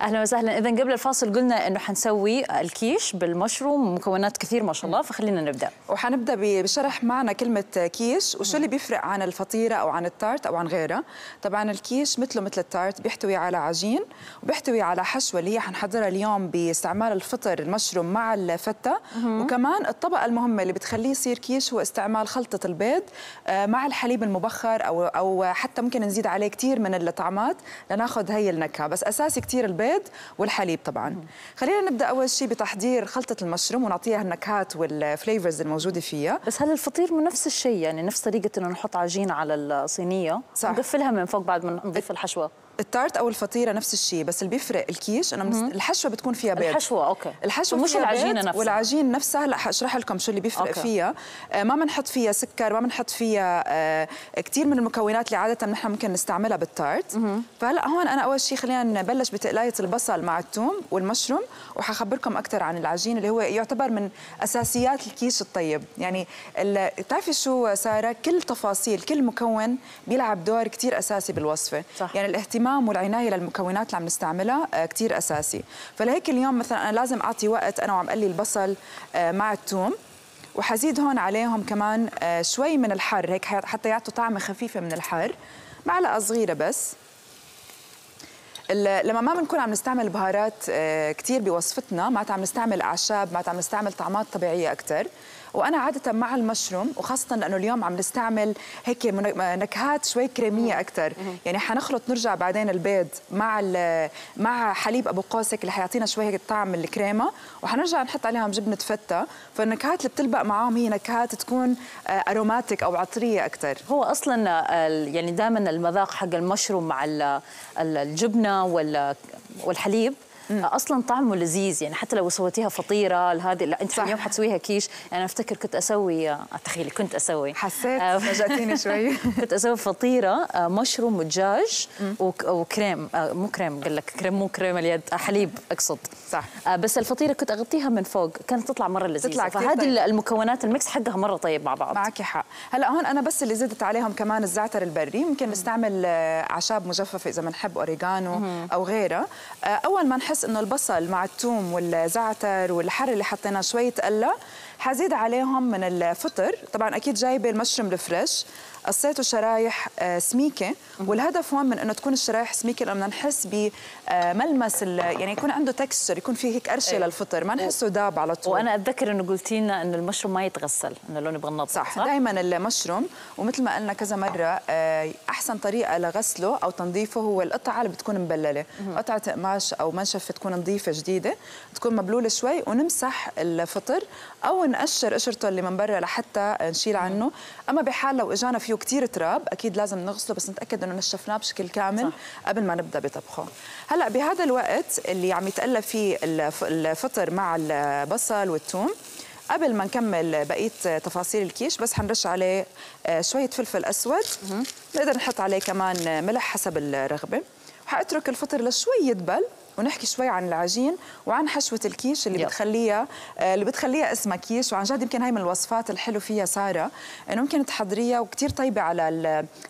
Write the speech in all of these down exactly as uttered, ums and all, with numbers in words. اهلا وسهلا. اذا قبل الفاصل قلنا انه حنسوي الكيش بالمشروم، مكونات كثير ما شاء الله، فخلينا نبدا. وحنبدا بشرح معنا كلمه كيش وشو اللي بيفرق عن الفطيره او عن التارت او عن غيرها. طبعا الكيش مثله مثل التارت بيحتوي على عجين وبيحتوي على حشوه اللي هي حنحضرها اليوم باستعمال الفطر المشروم مع الفته، وكمان الطبقه المهمه اللي بتخليه يصير كيش هو استعمال خلطه البيض مع الحليب المبخر او او حتى ممكن نزيد عليه كثير من الطعمات لناخذ هي النكهه، بس اساسي كثير البيض والحليب. طبعا خلينا نبدا اول شيء بتحضير خلطه المشروم ونعطيها النكهات والفليفرز الموجوده فيها. بس هل الفطير من نفس الشيء؟ يعني نفس طريقه انه نحط عجين على الصينيه ونقفلها من فوق بعد ما نضيف الحشوه؟ التارت او الفطيره نفس الشيء، بس اللي بيفرق الكيش انه بنس... الحشوه بتكون فيها بيض. الحشوه اوكي، الحشوه مش العجينه نفسها، والعجين نفسها هلا حشرح لكم شو اللي بيفرق أوكي. فيها آه ما بنحط فيها سكر، ما بنحط فيها آه كثير من المكونات اللي عاده نحن ممكن نستعملها بالتارت. فهلا هون انا اول شيء خلينا نبلش بتقلايه البصل مع الثوم والمشروم، وحخبركم اكثر عن العجين اللي هو يعتبر من اساسيات الكيش الطيب. يعني بتعرفي شو ساره، كل تفاصيل كل مكون بيلعب دور كثير اساسي بالوصفه صح. يعني الاهتمام والعناية للمكونات اللي عم نستعملها كتير أساسي. فلهيك اليوم مثلا أنا لازم أعطي وقت أنا وعم أقلي البصل مع الثوم، وحزيد هون عليهم كمان شوي من الحر هيك حتى يعطوا طعمة خفيفة من الحر، معلقة صغيرة بس. لما ما بنكون عم نستعمل بهارات كتير بوصفتنا، معناتها عم نستعمل أعشاب، معناتها عم نستعمل طعمات طبيعية أكتر. وانا عاده مع المشروم وخاصه لانه اليوم عم نستعمل هيك نكهات شوي كريميه اكثر، يعني حنخلط نرجع بعدين البيض مع مع حليب ابو قوس اللي حيعطينا شوي هيك طعم الكريمه، وحنرجع نحط عليهم جبنه فته، فالنكهات اللي بتلبق معاهم هي نكهات تكون اروماتيك او عطريه اكثر. هو اصلا يعني دائما المذاق حق المشروم مع الجبنه والحليب اصلا طعمه لذيذ، يعني حتى لو سويتيها فطيره لهذه لا انت اليوم حتسويها كيش. انا افتكر كنت اسوي تخيلي كنت اسوي حسيت فاجاتيني شوي كنت اسوي فطيره مشروم ودجاج وكريم مو كريم قال لك كريم مو كريم اليد حليب اقصد صح، بس الفطيره كنت اغطيها من فوق كانت تطلع مره لذيذه. فهذه المكونات الميكس حقها مره طيب مع بعض. معك حق. هلا هون انا بس اللي زدت عليهم كمان الزعتر البري، ممكن نستعمل اعشاب مجففه اذا بنحب اوريجانو او غيرها. اول ما نحس انه البصل مع الثوم والزعتر والحر اللي حطيناه شوي تقلى، حزيد عليهم من الفطر. طبعا اكيد جايبه المشروم الفريش، قصيته شرايح سميكه، والهدف هون من انه تكون الشرايح سميكه لانه نحس بملمس يعني يكون عنده تكستشر، يكون فيه هيك قرشه للفطر ما نحسه داب على طول. وانا اتذكر انه قلتي لنا انه المشروم ما يتغسل، انه لو نبغى ننظف صح, صح؟ دائما المشروم ومثل ما قلنا كذا مره احسن طريقه لغسله او تنظيفه هو القطعه اللي بتكون مبلله، قطعه قماش او منشفه تكون نظيفه جديده، تكون مبلوله شوي، ونمسح الفطر او نقشر قشرته اللي من برا لحتى نشيل عنه. اما بحال لو اجانا فيه كثير تراب اكيد لازم نغسله، بس نتاكد انه نشفناه بشكل كامل صح. قبل ما نبدا بطبخه. هلا بهذا الوقت اللي عم يتقلى فيه الفطر مع البصل والثوم، قبل ما نكمل بقيه تفاصيل الكيش بس حنرش عليه شويه فلفل اسود، نقدر نحط عليه كمان ملح حسب الرغبه. وحاترك الفطر لشوي يدبل ونحكي شوي عن العجين وعن حشوه الكيش اللي يب. بتخليها اللي بتخليها اسمها كيش. وعن جد يمكن هي من الوصفات الحلو فيها ساره انه ممكن تحضريها وكثير طيبه على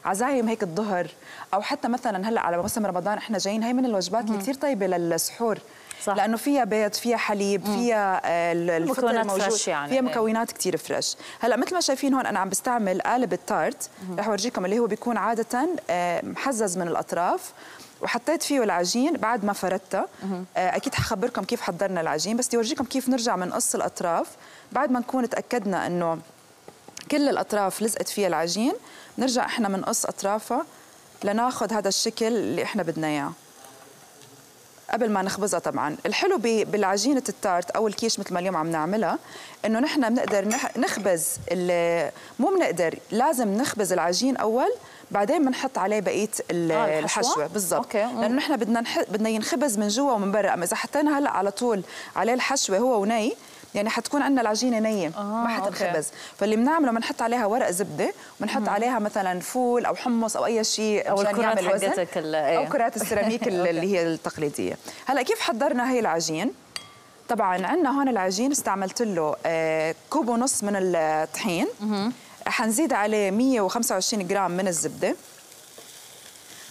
العزايم هيك الظهر، او حتى مثلا هلا على موسم رمضان احنا جايين، هي من الوجبات اللي كثير طيبه للسحور صح. لانه فيها بيض، فيها حليب، فيها الفطر الموجود، يعني فيها مكونات كثير فريش. هلا مثل ما شايفين هون انا عم بستعمل قالب التارت، رح اورجيكم اللي هو بيكون عاده محزز من الاطراف، وحطيت فيه العجين بعد ما فردته. اكيد حخبركم كيف حضرنا العجين، بس بدي اورجيكم كيف نرجع بنقص الاطراف بعد ما نكون اتاكدنا انه كل الاطراف لزقت فيها العجين، بنرجع احنا بنقص اطرافها لناخذ هذا الشكل اللي احنا بدنا اياه قبل ما نخبزها. طبعا الحلو بالعجينه التارت او الكيش مثل ما اليوم عم نعملها انه نحن بنقدر نخبز مو بنقدر لازم نخبز العجين اول، بعدين بنحط عليه بقيه آه الحشوه بالضبط، لانه نحن بدنا نح... بدنا ينخبز من جوا ومن برا. اما اذا حطينا هلا على طول عليه الحشوه هو وني، يعني حتكون عندنا العجينه نيه آه ما حتنخبز. فاللي بنعمله بنحط عليها ورق زبده، بنحط عليها مثلا فول او حمص او اي شيء او الكرات حقتك او كرات السيراميك اللي هي التقليديه. هلا كيف حضرنا هي العجين؟ طبعا عندنا هون العجين استعملت له كوب ونص من الطحين حنزيد عليه مية وخمسة وعشرين جرام من الزبده،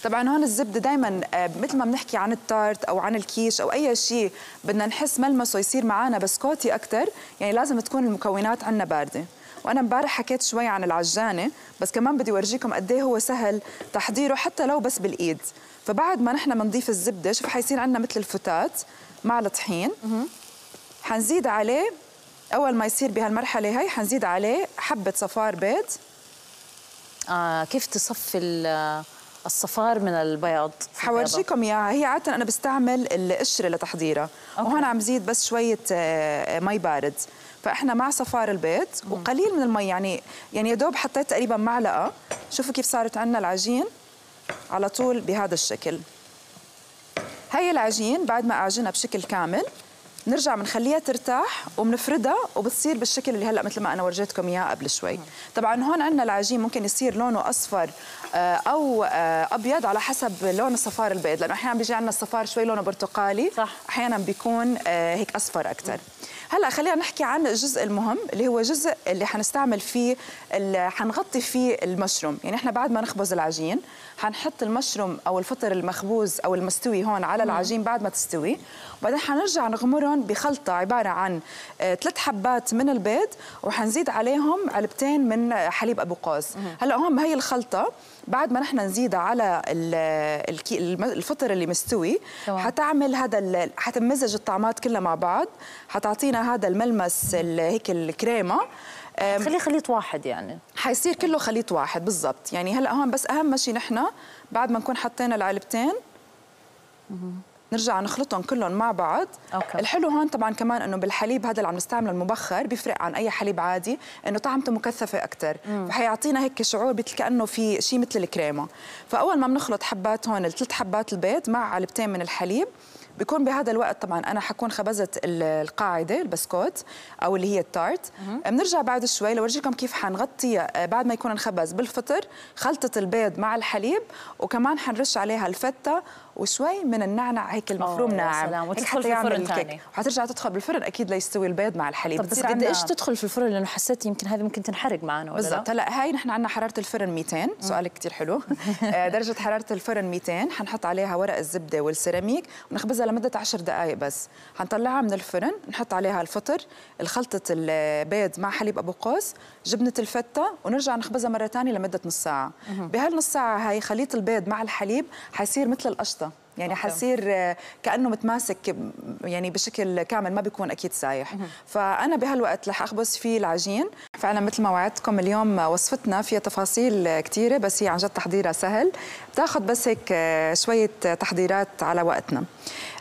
طبعا هون الزبده دائما مثل ما بنحكي عن التارت او عن الكيش او اي شيء بدنا نحس ملمسه يصير معنا بسكوتي اكثر، يعني لازم تكون المكونات عندنا بارده. وانا امبارح حكيت شوي عن العجانه، بس كمان بدي اورجيكم قد ايه هو سهل تحضيره حتى لو بس بالايد. فبعد ما نحن بنضيف الزبده، شوف حيصير عندنا مثل الفتات مع الطحين. حنزيد عليه اول ما يصير بهالمرحله هي حنزيد عليه حبه صفار بيض. آه كيف تصفي الصفار من البياض؟ حورجيكم اياها، هي عاده انا بستعمل القشره لتحضيرها، وهون عم زيد بس شويه مي بارد. فاحنا مع صفار البيض وقليل من المي، يعني يعني يا دوب حطيت تقريبا معلقه. شوفوا كيف صارت عندنا العجين على طول بهذا الشكل. هي العجين بعد ما اعجنها بشكل كامل نرجع بنخليها ترتاح وبنفردها وبتصير بالشكل اللي هلا مثل ما انا ورجيتكم اياه قبل شوي. طبعا هون عندنا العجين ممكن يصير لونه اصفر او ابيض على حسب لون الصفار البيض، لانه احيانا بيجي عندنا الصفار شوي لونه برتقالي، احيانا بيكون هيك اصفر اكثر. هلا خلينا نحكي عن الجزء المهم اللي هو جزء اللي حنستعمل فيه اللي حنغطي فيه المشروم. يعني احنا بعد ما نخبز العجين حنحط المشروم او الفطر المخبوز او المستوي هون على العجين بعد ما تستوي، وبعدين حنرجع نغمرهم بخلطه عباره عن ثلاث حبات من البيض وحنزيد عليهم علبتين من حليب ابو قوس. هلا هون هي الخلطه بعد ما نحن نزيدها على الفطر اللي مستوي حتعمل هذا، حتمزج الطعمات كلها مع بعض، حتعطينا هذا الملمس هيك الكريمه. خليه خليط واحد، يعني حيصير كله خليط واحد بالضبط. يعني هلا هون بس اهم شيء نحن بعد ما نكون حطينا العلبتين نرجع نخلطهم كلهم مع بعض. أوكي. الحلو هون طبعا كمان انه بالحليب هذا اللي عم نستعمله المبخر بيفرق عن اي حليب عادي، انه طعمته مكثفه اكثر، فحيعطينا هيك شعور مثل كانه في شيء مثل الكريمه. فاول ما بنخلط حبات هون الثلاث حبات البيض مع علبتين من الحليب بيكون بهذا الوقت طبعا انا حكون خبزت القاعده البسكوت او اللي هي التارت. بنرجع بعد شوي لورجيكم كيف حنغطي بعد ما يكون انخبز بالفطر خلطه البيض مع الحليب، وكمان حنرش عليها الفته وشوي من النعنع هيك المفروم ناعم، وتدخل في الفرن ثاني وحترجع تدخل بالفرن اكيد ليستوي البيض مع الحليب. بس قد ايش تدخل في الفرن؟ لانه حسيت يمكن هذه ممكن تنحرق معنا ولا لا؟ بالضبط. هلا هي نحن عندنا حراره الفرن مئتين. سؤالك كثير حلو. درجه حراره الفرن مئتين. حنحط عليها ورق الزبده والسيراميك ونخبزها لمده عشر دقائق بس. حنطلعها من الفرن، نحط عليها الفطر، الخلطه البيض مع حليب ابو قوس، جبنه الفته، ونرجع نخبزها مره ثانيه لمده نص ساعه. بهالنص ساعه هي خليط البيض مع الحليب حيصير مثل القشطه، يعني حصير كأنه متماسك يعني بشكل كامل، ما بيكون أكيد سايح. فأنا بهالوقت رح أخبز فيه العجين. فعلا مثل ما وعدتكم اليوم وصفتنا فيها تفاصيل كثيرة، بس هي عن جد تحضيرها سهل، بتاخذ بس هيك شوية تحضيرات على وقتنا.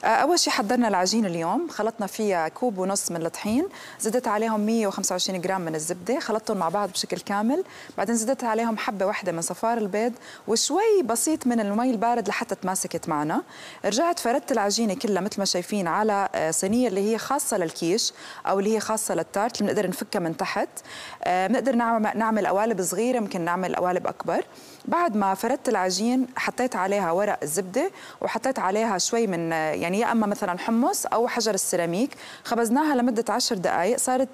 أول شيء حضرنا العجين اليوم، خلطنا فيها كوب ونص من الطحين، زدت عليهم مئة وخمسة وعشرين جرام من الزبدة، خلطتهم مع بعض بشكل كامل، بعدين زدت عليهم حبة واحدة من صفار البيض وشوي بسيط من المي البارد لحتى تماسكت معنا. رجعت فردت العجينة كلها مثل ما شايفين على صينية اللي هي خاصة للكيش أو اللي هي خاصة للتارت، اللي بنقدر نفكها من تحت. بنقدر نعمل قوالب صغيرة، ممكن نعمل قوالب أكبر. بعد ما فردت العجين حطيت عليها ورق الزبدة وحطيت عليها شوي من يعني يا اما مثلا حمص او حجر السيراميك، خبزناها لمده عشر دقائق، صارت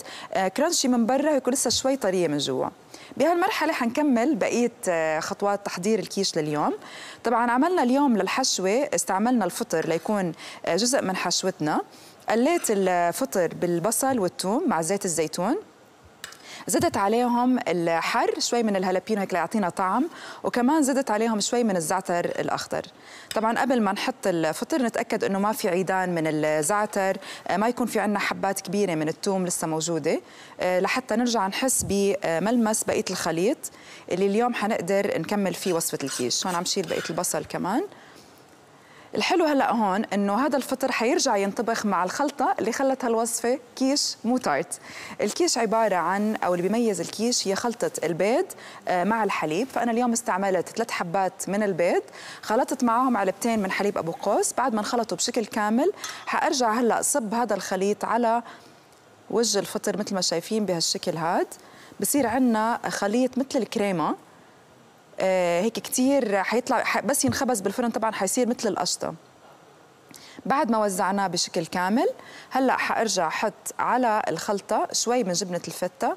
كرانشي من برا هيك لسه شوي طريه من جوا. بهالمرحله حنكمل بقيه خطوات تحضير الكيش لليوم. طبعا عملنا اليوم للحشوه، استعملنا الفطر ليكون جزء من حشوتنا. قليت الفطر بالبصل والثوم مع زيت الزيتون، زدت عليهم الحر، شوي من الهالبينو هيك ليعطينا طعم، وكمان زدت عليهم شوي من الزعتر الاخضر. طبعا قبل ما نحط الفطر نتاكد انه ما في عيدان من الزعتر، ما يكون في عندنا حبات كبيره من الثوم لسه موجوده، لحتى نرجع نحس بملمس بقيه الخليط اللي اليوم حنقدر نكمل فيه وصفه الكيش. هون عم شيل بقيه البصل كمان. الحلو هلا هون انه هذا الفطر حيرجع ينطبخ مع الخلطه اللي خلت هالوصفه كيش مو تارت. الكيش عباره عن او اللي بيميز الكيش هي خلطه البيض مع الحليب، فانا اليوم استعملت ثلاث حبات من البيض، خلطت معهم علبتين من حليب ابو قوس. بعد ما انخلطوا بشكل كامل حارجع هلا صب هذا الخليط على وجه الفطر مثل ما شايفين بهالشكل هاد، بصير عندنا خليط مثل الكريمه هيك كتير حيطلع، بس ينخبز بالفرن طبعا حيصير مثل القشطه. بعد ما وزعناه بشكل كامل هلا حارجع احط على الخلطه شوي من جبنه الفته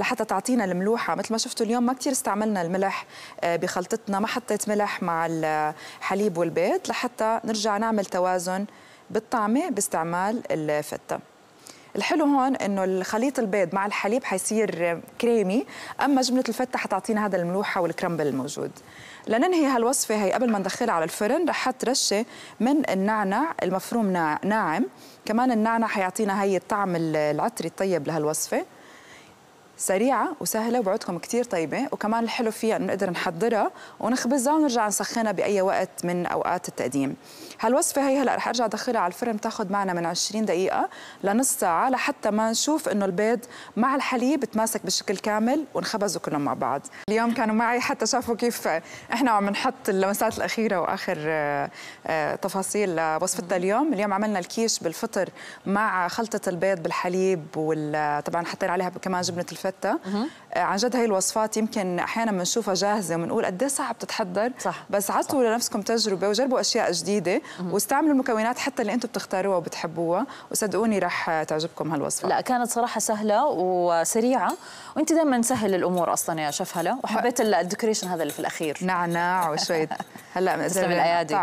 لحتى تعطينا الملوحة. مثل ما شفتوا اليوم ما كتير استعملنا الملح بخلطتنا، ما حطيت ملح مع الحليب والبيض لحتى نرجع نعمل توازن بالطعمة باستعمال الفتة. الحلو هون انه الخليط البيض مع الحليب حيصير كريمي، اما جبنة الفتة حتعطينا هذا الملوحة والكرمبل الموجود. لننهي هالوصفة هي قبل ما ندخلها على الفرن رح احط رشة من النعنع المفروم ناعم، كمان النعنع حيعطينا هي الطعم العطري الطيب لهالوصفة. سريعة وسهلة وبعدكم كتير طيبة، وكمان الحلو فيها انه نقدر نحضرها ونخبزها ونرجع نسخنها بأي وقت من أوقات التقديم. هالوصفة هي هلا رح ارجع ادخلها على الفرن، بتاخذ معنا من عشرين دقيقة لنص ساعة لحتى ما نشوف انه البيض مع الحليب تماسك بشكل كامل ونخبزوا كلهم مع بعض. اليوم كانوا معي حتى شافوا كيف احنا عم نحط اللمسات الأخيرة واخر تفاصيل لوصفتنا اليوم. اليوم عملنا الكيش بالفطر مع خلطة البيض بالحليب، وطبعا حطينا عليها كمان جبنة الفتة. عن جد هاي الوصفات يمكن احيانا بنشوفها جاهزه وبنقول قد ايه صعب تتحضر، صح. بس عطوا لنفسكم تجربه وجربوا اشياء جديده واستعملوا المكونات حتى اللي انتم بتختاروها وبتحبوها، وصدقوني رح تعجبكم هالوصفه. لا كانت صراحه سهله وسريعه، وانت دائما نسهل الامور اصلا يا شيف هلا، وحبيت الديكوريشن هذا اللي في الاخير، نعناع وشويه هلا من الايادي.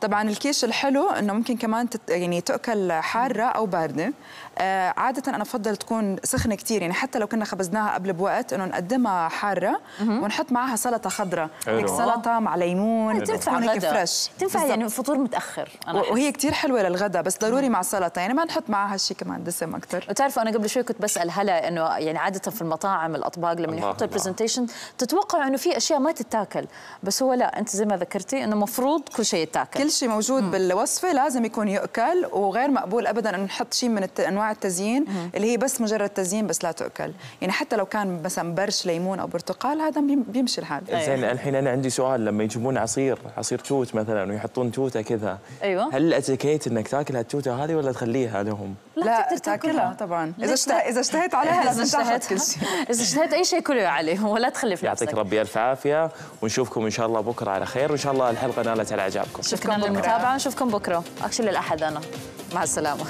طبعا الكيش الحلو انه ممكن كمان تت... يعني تاكل حاره او بارده. آه عاده انا بفضل تكون سخنه كثير، يعني حتى لو كنا خبزناها قبل بوقت انه نقدمها حاره ونحط معها سلطه خضراء، هيك سلطه مع ليمون تنفع غدا، فريش تنفع يعني فطور متاخر. أنا وهي كثير حلوه للغدا، بس ضروري مع سلطه يعني ما نحط معها هالشيء كمان دسم اكثر. وتعرفوا انا قبل شوي كنت بسال هلا انه يعني عاده في المطاعم الاطباق لما يحطوا البرزنتيشن تتوقع انه في اشياء ما تتاكل، بس هو لا، انت زي ما ذكرتي انه المفروض كل شيء يتاكل، كل شيء موجود مم. بالوصفه لازم يكون يؤكل، وغير مقبول ابدا انه نحط شيء من الت... انواع التزيين مم. اللي هي بس مجرد تزيين بس لا تؤكل. يعني حتى لو كان مثلا برش ليمون او برتقال هذا بيمشي الحال. زين الحين انا عندي سؤال، لما يجيبون عصير عصير توت مثلا ويحطون توته كذا، ايوه، هل الاتيكيت انك تاكل هالتوته هذه ولا تخليها لهم؟ لا تقدر تاكلها طبعا، اذا اشته... اذا اشتهيت عليها لازم تاخذ كل شيء. اذا اشتهيت اي شيء كله عليه ولا تخلي في نفسك. يعطيك ربي الف عافيه، ونشوفكم ان شاء الله بكره على خير، وان شاء الله الحلقه نالت على اعجابكم. شكرا للمتابعه، نشوفكم بكره اكشلي الاحد انا، مع السلامه.